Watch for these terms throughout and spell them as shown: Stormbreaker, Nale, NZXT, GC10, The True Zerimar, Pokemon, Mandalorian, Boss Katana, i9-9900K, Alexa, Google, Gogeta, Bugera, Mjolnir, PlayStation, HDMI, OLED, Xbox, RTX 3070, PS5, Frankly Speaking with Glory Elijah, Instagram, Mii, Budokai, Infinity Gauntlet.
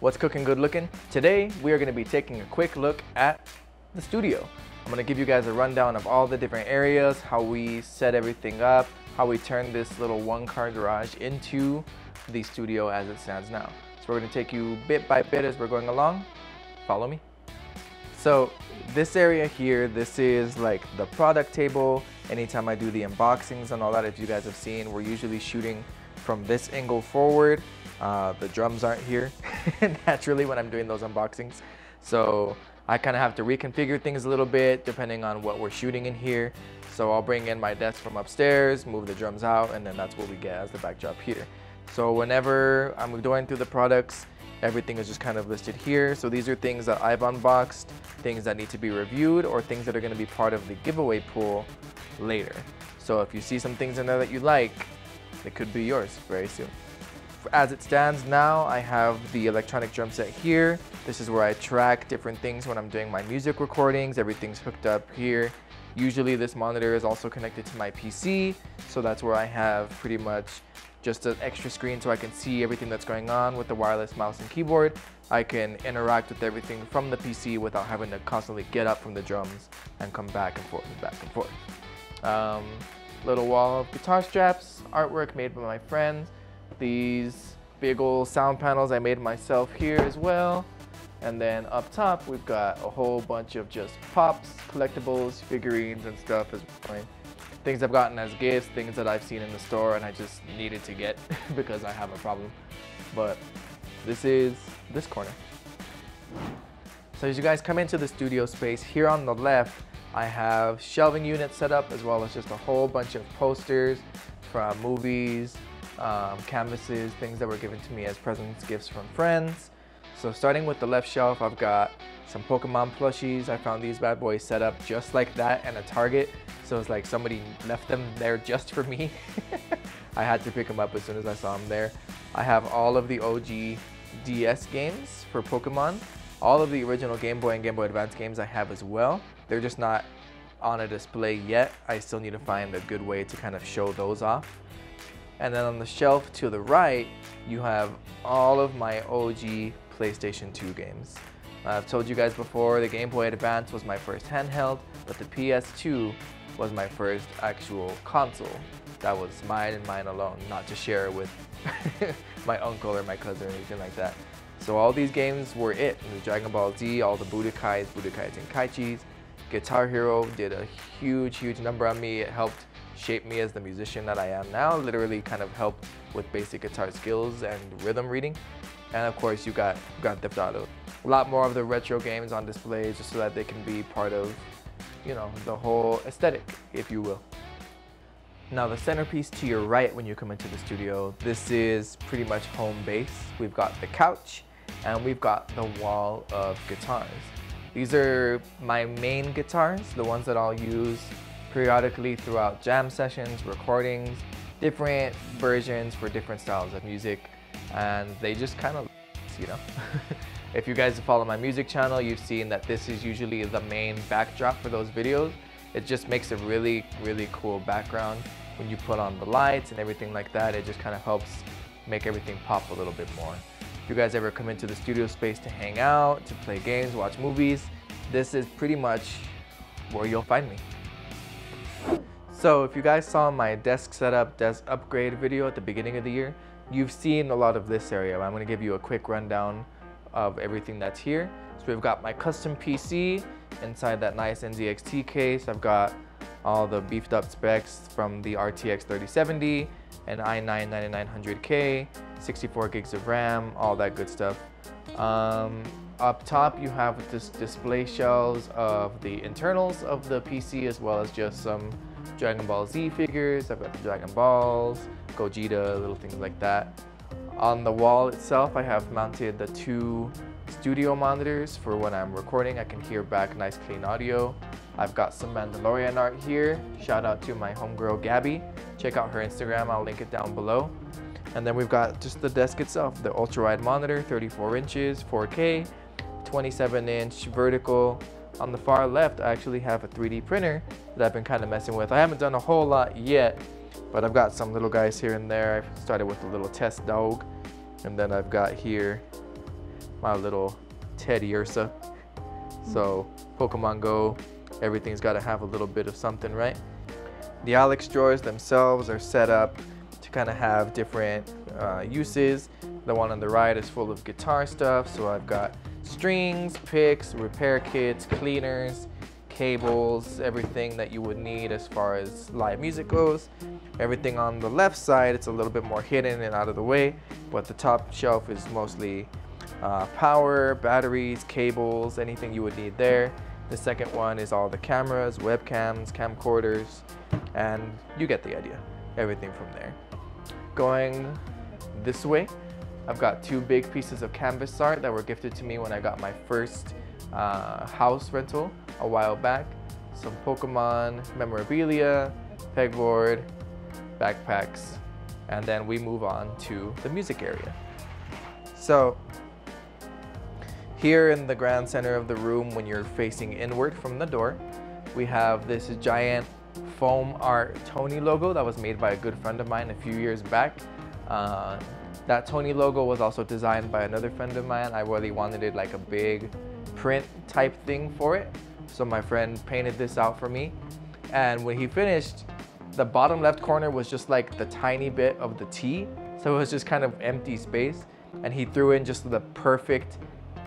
What's cooking, good looking? Today, we are gonna be taking a quick look at the studio. I'm gonna give you guys a rundown of all the different areas, how we set everything up, how we turn this little one-car garage into the studio as it stands now. So we're gonna take you bit by bit as we're going along. Follow me. So this area here, this is like the product table. Anytime I do the unboxings and all that, if you guys have seen, we're usually shooting from this angle forward. The drums aren't here naturally when I'm doing those unboxings, so I kind of have to reconfigure things a little bit depending on what we're shooting in here. So I'll bring in my desk from upstairs, move the drums out, and then that's what we get as the backdrop here. So whenever I'm going through the products, everything is just kind of listed here. So these are things that I've unboxed, things that need to be reviewed, or things that are going to be part of the giveaway pool later. So if you see some things in there that you like, it could be yours very soon. As it stands now, I have the electronic drum set here. This is where I track different things when I'm doing my music recordings. Everything's hooked up here. Usually this monitor is also connected to my PC, so that's where I have pretty much just an extra screen so I can see everything that's going on with the wireless mouse and keyboard. I can interact with everything from the PC without having to constantly get up from the drums and come back and forth and back and forth. Little wall of guitar straps, artwork made by my friends. These big old sound panels I made myself here as well. And then up top, we've got a whole bunch of just pops, collectibles, figurines, and stuff as well. Things I've gotten as gifts, things that I've seen in the store and I just needed to get because I have a problem. But this is this corner. So as you guys come into the studio space, here on the left, I have shelving units set up as well as just a whole bunch of posters from movies, canvases, things that were given to me as presents, gifts from friends. So starting with the left shelf, I've got some Pokemon plushies. I found these bad boys set up just like that and a Target. So it's like somebody left them there just for me. I had to pick them up as soon as I saw them there. I have all of the OG DS games for Pokemon. All of the original Game Boy and Game Boy Advance games I have as well. They're just not on a display yet. I still need to find a good way to kind of show those off. And then on the shelf to the right, you have all of my OG PlayStation 2 games. I've told you guys before, the Game Boy Advance was my first handheld, but the PS2 was my first actual console. That was mine and mine alone, not to share with my uncle or my cousin or anything like that. So all these games were it. The Dragon Ball Z, all the Budokais and Kaichis. Guitar Hero did a huge, huge number on me. It helped shape me as the musician that I am now, literally kind of helped with basic guitar skills and rhythm reading. And of course you got Grand Theft Auto. A lot more of the retro games on display just so that they can be part of, you know, the whole aesthetic, if you will. Now the centerpiece to your right when you come into the studio, this is pretty much home base. We've got the couch and we've got the wall of guitars. These are my main guitars, the ones that I'll use periodically throughout jam sessions, recordings, different versions for different styles of music, and they just kind of, you know. If you guys follow my music channel, you've seen that this is usually the main backdrop for those videos. It just makes a really, really cool background. When you put on the lights and everything like that, it just kind of helps make everything pop a little bit more. If you guys ever come into the studio space to hang out, to play games, watch movies, this is pretty much where you'll find me. So if you guys saw my desk setup, desk upgrade video at the beginning of the year, you've seen a lot of this area. I'm gonna give you a quick rundown of everything that's here. So we've got my custom PC inside that nice NZXT case. I've got all the beefed up specs from the RTX 3070, an i9-9900K, 64 gigs of RAM, all that good stuff. Up top, you have this display shelves of the internals of the PC as well as just some Dragon Ball Z figures. I've got the Dragon Balls, Gogeta, little things like that. On the wall itself, I have mounted the two studio monitors for when I'm recording. I can hear back nice clean audio. I've got some Mandalorian art here. Shout out to my homegirl Gabby. Check out her Instagram, I'll link it down below. And then we've got just the desk itself, the ultra wide monitor, 34 inches, 4K, 27 inch vertical. On the far left, I actually have a 3D printer that I've been kind of messing with. I haven't done a whole lot yet, but I've got some little guys here and there. I started with a little test dog, and then I've got here my little Teddy Ursa. So Pokemon Go, everything's got to have a little bit of something, right? The Alex drawers themselves are set up to kind of have different uses. The one on the right is full of guitar stuff, so I've got strings, picks, repair kits, cleaners, cables, everything that you would need as far as live music goes. Everything on the left side, it's a little bit more hidden and out of the way, but the top shelf is mostly power, batteries, cables, anything you would need there. The second one is all the cameras, webcams, camcorders, and you get the idea, everything from there. Going this way, I've got two big pieces of canvas art that were gifted to me when I got my first house rental a while back. Some Pokemon memorabilia, pegboard, backpacks, and then we move on to the music area. So here in the grand center of the room, when you're facing inward from the door, we have this giant foam art Tony logo that was made by a good friend of mine a few years back. That Tony logo was also designed by another friend of mine. I really wanted it like a big print type thing for it, so my friend painted this out for me. And when he finished, the bottom left corner was just like the tiny bit of the T, so it was just kind of empty space, and he threw in just the perfect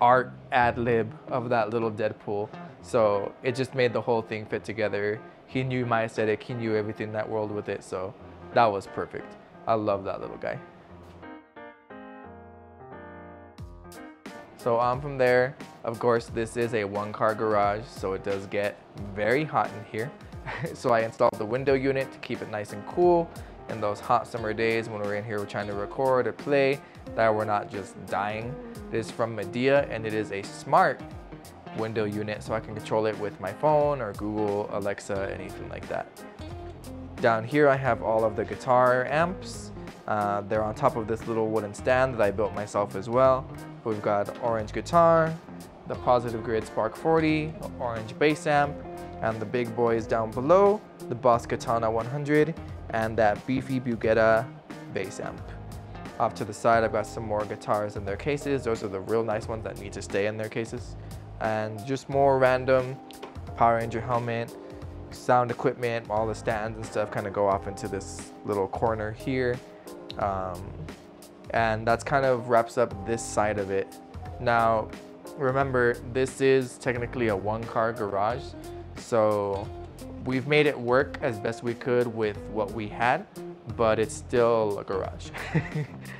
art ad-lib of that little Deadpool. So it just made the whole thing fit together. He knew my aesthetic, he knew everything that rolled with it, so that was perfect. I love that little guy. So on from there, of course, this is a one-car garage, so it does get very hot in here. So I installed the window unit to keep it nice and cool in those hot summer days when we're in here, we're trying to record or play, that we're not just dying. It is from Medea, and it is a smart window unit, so I can control it with my phone or Google, Alexa, anything like that. Down here I have all of the guitar amps. They're on top of this little wooden stand that I built myself as well. We've got orange guitar, the Positive Grid Spark 40, orange bass amp, and the big boys down below, the Boss Katana 100, and that beefy Bugera bass amp. Off to the side, I've got some more guitars in their cases. Those are the real nice ones that need to stay in their cases. And just more random Power Ranger helmet, sound equipment, all the stands and stuff kind of go off into this little corner here. And that's kind of wraps up this side of it. Now, remember, this is technically a one-car garage, so we've made it work as best we could with what we had, but it's still a garage.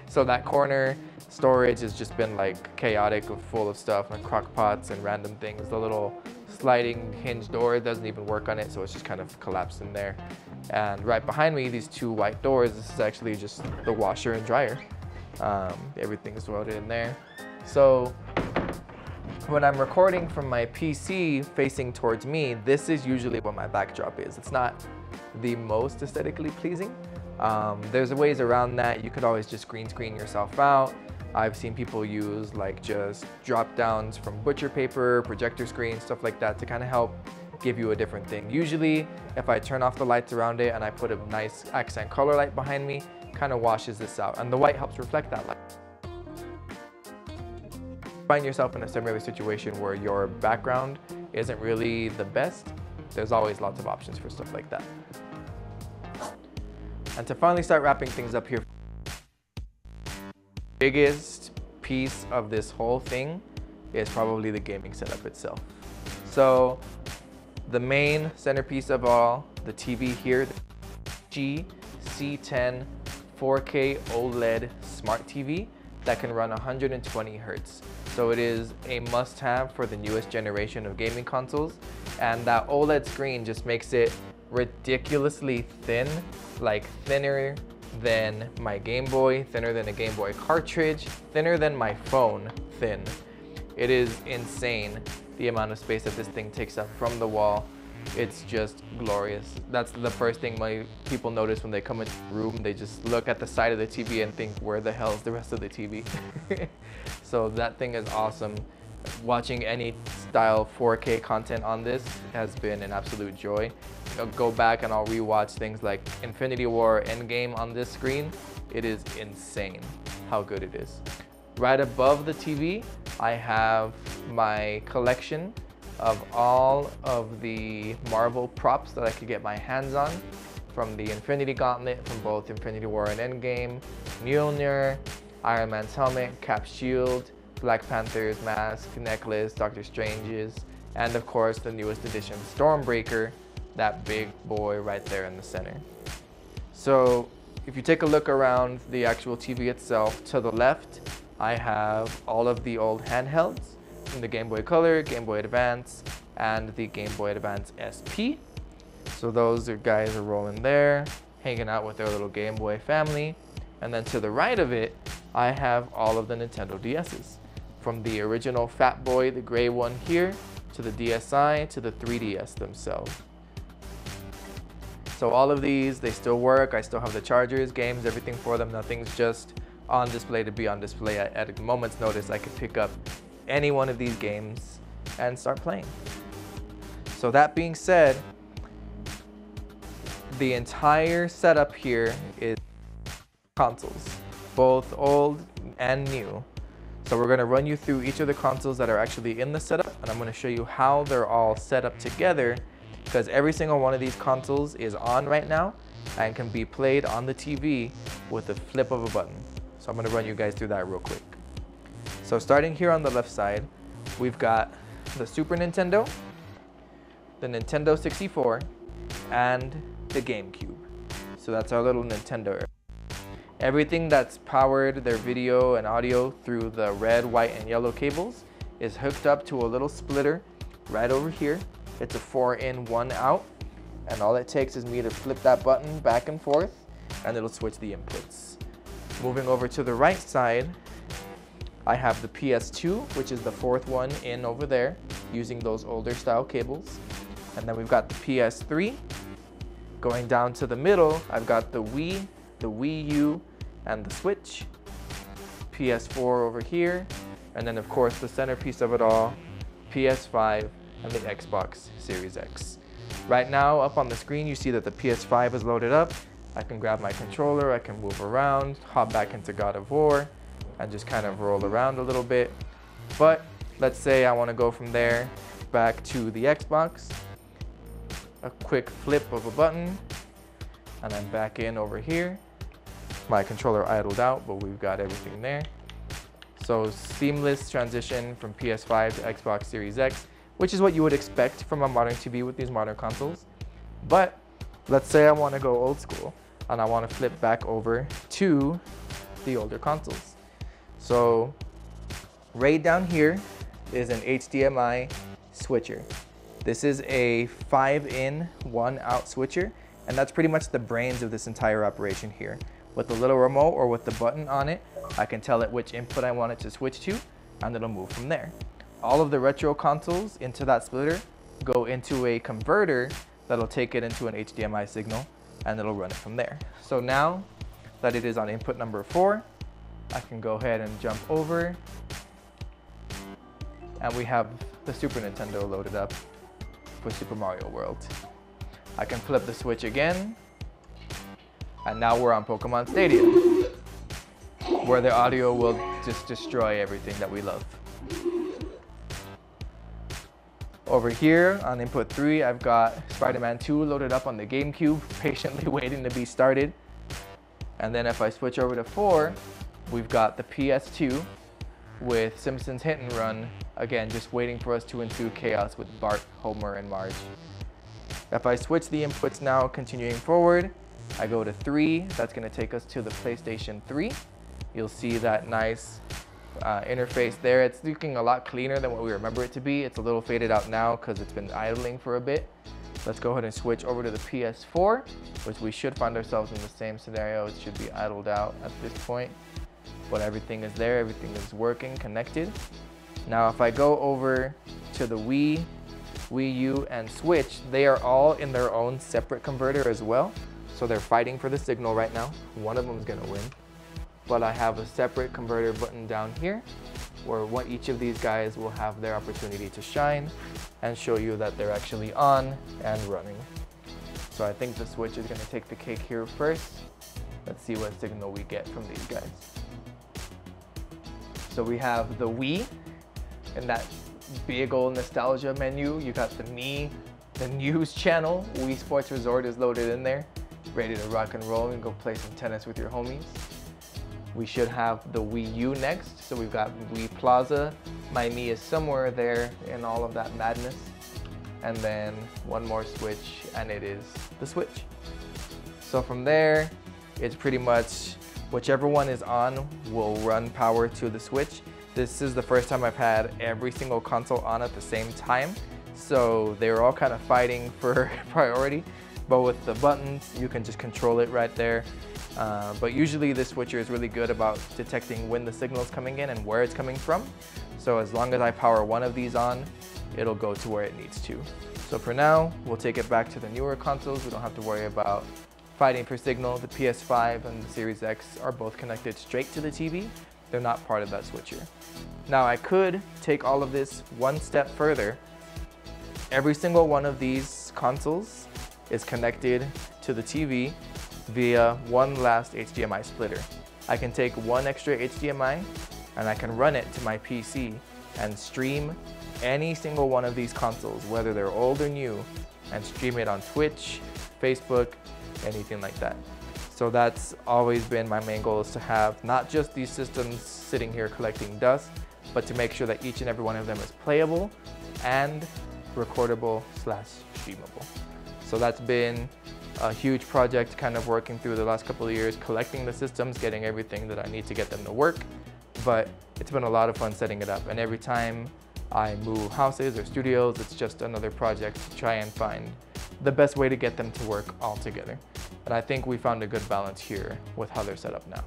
So that corner storage has just been like chaotic, full of stuff like crock pots and random things. The little sliding hinge door doesn't even work on it, so it's just kind of collapsed in there. And right behind me, these two white doors, this is actually just the washer and dryer. Everything's welded in there. So when I'm recording from my PC facing towards me, this is usually what my backdrop is. It's not the most aesthetically pleasing. There's ways around that. You could always just green screen yourself out. I've seen people use like just drop downs from butcher paper, projector screens, stuff like that to kind of help give you a different thing. Usually if I turn off the lights around it and I put a nice accent color light behind me, kind of washes this out, and the white helps reflect that light. Find yourself in a similar situation where your background isn't really the best, there's always lots of options for stuff like that. And to finally start wrapping things up here, biggest piece of this whole thing is probably the gaming setup itself. So the main centerpiece of all, the TV here, the GC10 4K OLED smart TV that can run 120 Hertz. So it is a must-have for the newest generation of gaming consoles, and that OLED screen just makes it ridiculously thin, like thinner than my Game Boy, thinner than a Game Boy cartridge, thinner than my phone thin. It is insane the amount of space that this thing takes up from the wall. It's just glorious. That's the first thing my people notice when they come into the room. They just look at the side of the TV and think, where the hell is the rest of the TV? So that thing is awesome. Watching any style 4K content on this has been an absolute joy. I'll go back and I'll rewatch things like Infinity War, Endgame on this screen. It is insane how good it is. Right above the TV, I have my collection of all of the Marvel props that I could get my hands on, from the Infinity Gauntlet, from both Infinity War and Endgame, Mjolnir, Iron Man's helmet, Cap's shield, Black Panther's mask, necklace, Doctor Strange's, and of course the newest edition, Stormbreaker, that big boy right there in the center. So if you take a look around the actual TV itself, to the left, I have all of the old handhelds, from the Game Boy Color, Game Boy Advance, and the Game Boy Advance SP. So those guys are rolling there, hanging out with their little Game Boy family. And then to the right of it, I have all of the Nintendo DS's. From the original Fat Boy, the gray one here, to the DSi, to the 3DS themselves. So all of these, they still work. I still have the chargers, games, everything for them. Nothing's just on display to be on display. At a moment's notice, I could pick up any one of these games and start playing. So that being said, the entire setup here is consoles, both old and new. So we're going to run you through each of the consoles that are actually in the setup, and I'm going to show you how they're all set up together, because every single one of these consoles is on right now and can be played on the TV with the flip of a button. So I'm going to run you guys through that real quick. So starting here on the left side, we've got the Super Nintendo, the Nintendo 64, and the GameCube. So that's our little Nintendo area. Everything that's powered their video and audio through the red, white, and yellow cables is hooked up to a little splitter right over here. It's a 4 in, 1 out, and all it takes is me to flip that button back and forth, and it'll switch the inputs. Moving over to the right side, I have the PS2, which is the fourth one in over there, using those older style cables. And then we've got the PS3. Going down to the middle, I've got the Wii U, and the Switch. PS4 over here. And then of course the centerpiece of it all, PS5 and the Xbox Series X. Right now up on the screen you see that the PS5 is loaded up. I can grab my controller, I can move around, hop back into God of War, and just kind of roll around a little bit. But let's say I want to go from there back to the Xbox. A quick flip of a button, and I'm back in over here. My controller idled out, but we've got everything there. So seamless transition from PS5 to Xbox Series X, which is what you would expect from a modern TV with these modern consoles. But let's say I want to go old school, and I want to flip back over to the older consoles. So right down here is an HDMI switcher. This is a 5 in, 1 out switcher, and that's pretty much the brains of this entire operation here. With the little remote or with the button on it, I can tell it which input I want it to switch to, and it'll move from there. All of the retro consoles into that splitter go into a converter that'll take it into an HDMI signal, and it'll run it from there. So now that it is on input number 4, I can go ahead and jump over, and we have the Super Nintendo loaded up for Super Mario World. I can flip the switch again, and now we're on Pokemon Stadium, where the audio will just destroy everything that we love. Over here on input 3, I've got Spider-Man 2 loaded up on the GameCube, patiently waiting to be started. And then if I switch over to 4, we've got the PS2 with Simpsons Hit and Run, again, just waiting for us to ensue chaos with Bart, Homer, and Marge. If I switch the inputs now, continuing forward, I go to 3. That's going to take us to the PlayStation 3. You'll see that nice interface there. It's looking a lot cleaner than what we remember it to be. It's a little faded out now because it's been idling for a bit. Let's go ahead and switch over to the PS4, which we should find ourselves in the same scenario. It should be idled out at this point. But everything is there, everything is working, connected. Now if I go over to the Wii, Wii U, and Switch, they are all in their own separate converter as well. So they're fighting for the signal right now. One of them is going to win. But I have a separate converter button down here where what each of these guys will have their opportunity to shine and show you that they're actually on and running. So I think the Switch is going to take the cake here first. Let's see what signal we get from these guys. So we have the Wii, in that big old nostalgia menu. You got the Mii, the news channel, Wii Sports Resort is loaded in there, ready to rock and roll and go play some tennis with your homies. We should have the Wii U next, so we've got Wii Plaza, My Mii is somewhere there in all of that madness. And then one more Switch, and it is the Switch. So from there, it's pretty much whichever one is on will run power to the Switch. This is the first time I've had every single console on at the same time, so they were all kind of fighting for priority. But with the buttons, you can just control it right there. But usually this switcher is really good about detecting when the signal is coming in and where it's coming from. So as long as I power one of these on, it'll go to where it needs to. So for now, we'll take it back to the newer consoles. We don't have to worry about fighting for signal. The PS5 and the Series X are both connected straight to the TV. They're not part of that switcher. Now I could take all of this one step further. Every single one of these consoles is connected to the TV via one last HDMI splitter. I can take one extra HDMI and I can run it to my PC and stream any single one of these consoles, whether they're old or new, and stream it on Twitch, Facebook, anything like that. So that's always been my main goal, is to have not just these systems sitting here collecting dust, but to make sure that each and every one of them is playable and recordable / streamable. So that's been a huge project, kind of working through the last couple of years, collecting the systems, getting everything that I need to get them to work. But it's been a lot of fun setting it up. And every time I move houses or studios, it's just another project to try and find the best way to get them to work all together. And I think we found a good balance here with how they're set up now.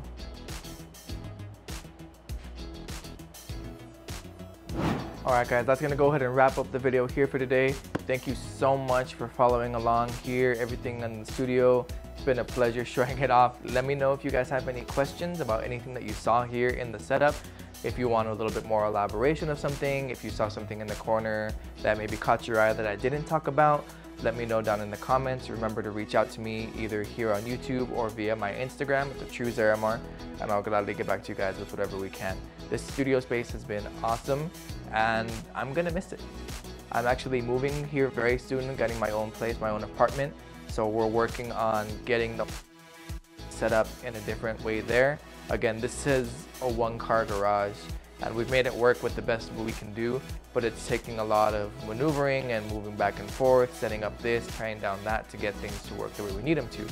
All right guys, that's gonna go ahead and wrap up the video here for today. Thank you so much for following along here, everything in the studio. It's been a pleasure showing it off. Let me know if you guys have any questions about anything that you saw here in the setup. If you want a little bit more elaboration of something, if you saw something in the corner that maybe caught your eye that I didn't talk about, let me know down in the comments. Remember to reach out to me either here on YouTube or via my Instagram at The True Zerimar, and I'll gladly get back to you guys with whatever we can. This studio space has been awesome, and I'm gonna miss it. I'm actually moving here very soon, getting my own place, my own apartment. So we're working on getting the set up in a different way there. Again, this is a one-car garage, and we've made it work with the best we can do, but it's taking a lot of maneuvering and moving back and forth, setting up this, trying down that to get things to work the way we need them to.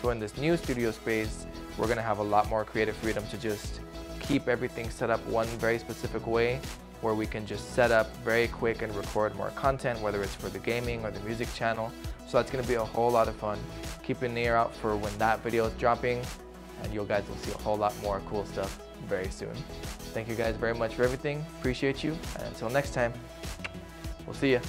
So in this new studio space, we're gonna have a lot more creative freedom to just keep everything set up one very specific way, where we can just set up very quick and record more content, whether it's for the gaming or the music channel. So that's gonna be a whole lot of fun. Keep an ear out for when that video is dropping, and you guys will see a whole lot more cool stuff very soon. Thank you guys very much for everything. Appreciate you. And until next time, we'll see ya.